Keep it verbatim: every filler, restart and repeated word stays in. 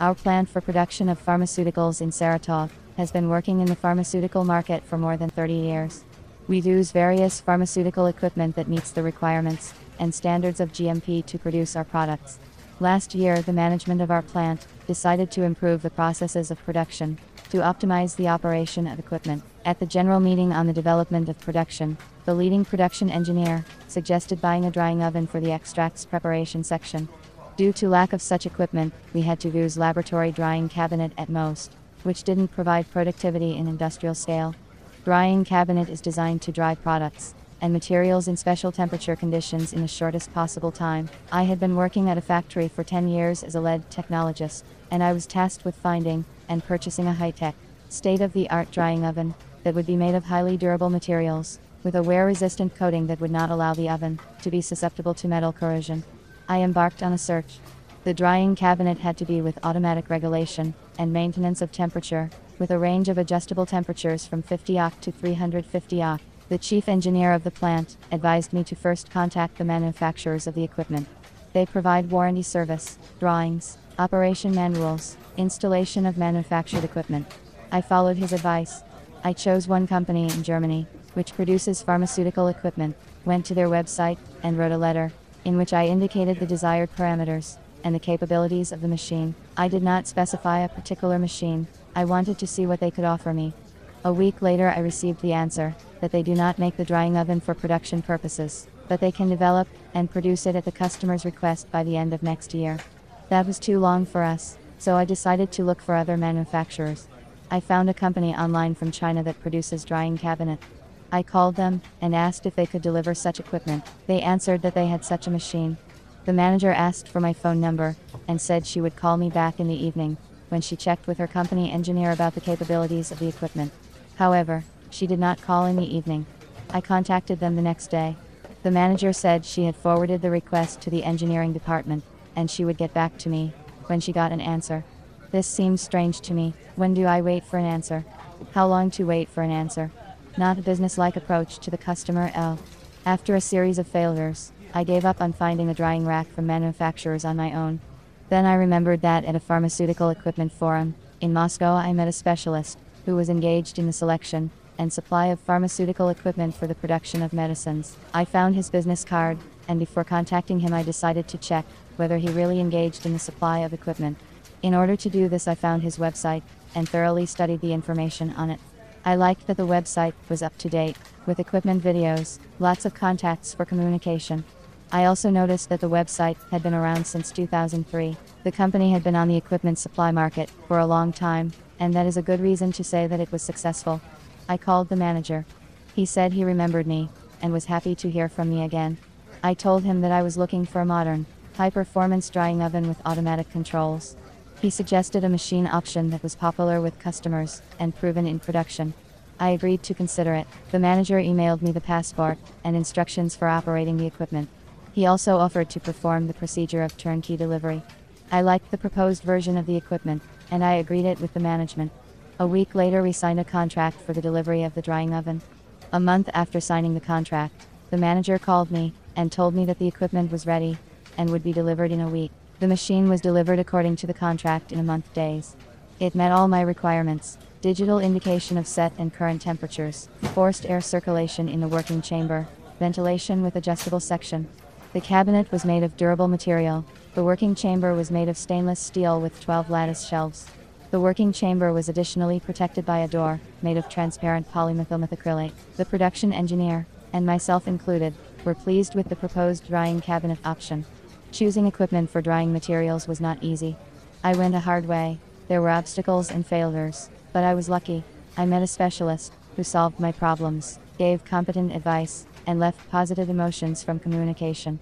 Our plant for production of pharmaceuticals in Saratov has been working in the pharmaceutical market for more than thirty years. We use various pharmaceutical equipment that meets the requirements and standards of G M P to produce our products. Last year, the management of our plant decided to improve the processes of production to optimize the operation of equipment. At the general meeting on the development of production, the leading production engineer suggested buying a drying oven for the extracts preparation section. Due to lack of such equipment, we had to use laboratory drying cabinet at most, which didn't provide productivity in industrial scale. Drying cabinet is designed to dry products and materials in special temperature conditions in the shortest possible time. I had been working at a factory for ten years as a lead technologist, and I was tasked with finding and purchasing a high-tech, state-of-the-art drying oven that would be made of highly durable materials, with a wear-resistant coating that would not allow the oven to be susceptible to metal corrosion. I embarked on a search. The drying cabinet had to be with automatic regulation and maintenance of temperature, with a range of adjustable temperatures from fifty octane to three hundred fifty octane. The chief engineer of the plant advised me to first contact the manufacturers of the equipment. They provide warranty service, drawings, operation manuals, installation of manufactured equipment. I followed his advice. I chose one company in Germany, which produces pharmaceutical equipment, went to their website, and wrote a letter, in which I indicated the desired parameters and the capabilities of the machine. I did not specify a particular machine. I wanted to see what they could offer me. A week later, I received the answer that they do not make the drying oven for production purposes, but they can develop and produce it at the customer's request by the end of next year. That was too long for us, so I decided to look for other manufacturers. I found a company online from China that produces drying cabinet. I called them and asked if they could deliver such equipment. They answered that they had such a machine. The manager asked for my phone number and said she would call me back in the evening when she checked with her company engineer about the capabilities of the equipment. However, she did not call in the evening. I contacted them the next day. The manager said she had forwarded the request to the engineering department, and she would get back to me when she got an answer. This seemed strange to me. When do I wait for an answer? How long to wait for an answer? Not a businesslike approach to the customer. L. After a series of failures, I gave up on finding a drying rack from manufacturers on my own. Then I remembered that at a pharmaceutical equipment forum in Moscow, I met a specialist who was engaged in the selection and supply of pharmaceutical equipment for the production of medicines. I found his business card, and before contacting him I decided to check whether he really engaged in the supply of equipment. In order to do this, I found his website and thoroughly studied the information on it. I liked that the website was up to date, with equipment videos, lots of contacts for communication. I also noticed that the website had been around since two thousand three. The company had been on the equipment supply market for a long time, and that is a good reason to say that it was successful. I called the manager. He said he remembered me and was happy to hear from me again. I told him that I was looking for a modern, high-performance drying oven with automatic controls. He suggested a machine option that was popular with customers and proven in production. I agreed to consider it. The manager emailed me the passport and instructions for operating the equipment. He also offered to perform the procedure of turnkey delivery. I liked the proposed version of the equipment, and I agreed it with the management. A week later, we signed a contract for the delivery of the drying oven. A month after signing the contract, the manager called me and told me that the equipment was ready and would be delivered in a week. The machine was delivered according to the contract in a month days. It met all my requirements: digital indication of set and current temperatures, forced air circulation in the working chamber, ventilation with adjustable section. The cabinet was made of durable material. The working chamber was made of stainless steel with twelve lattice shelves. The working chamber was additionally protected by a door made of transparent polymethylmethacrylate. The production engineer, and myself included, were pleased with the proposed drying cabinet option. Choosing equipment for drying materials was not easy. I went a hard way. There were obstacles and failures, but I was lucky. I met a specialist who solved my problems, gave competent advice, and left positive emotions from communication.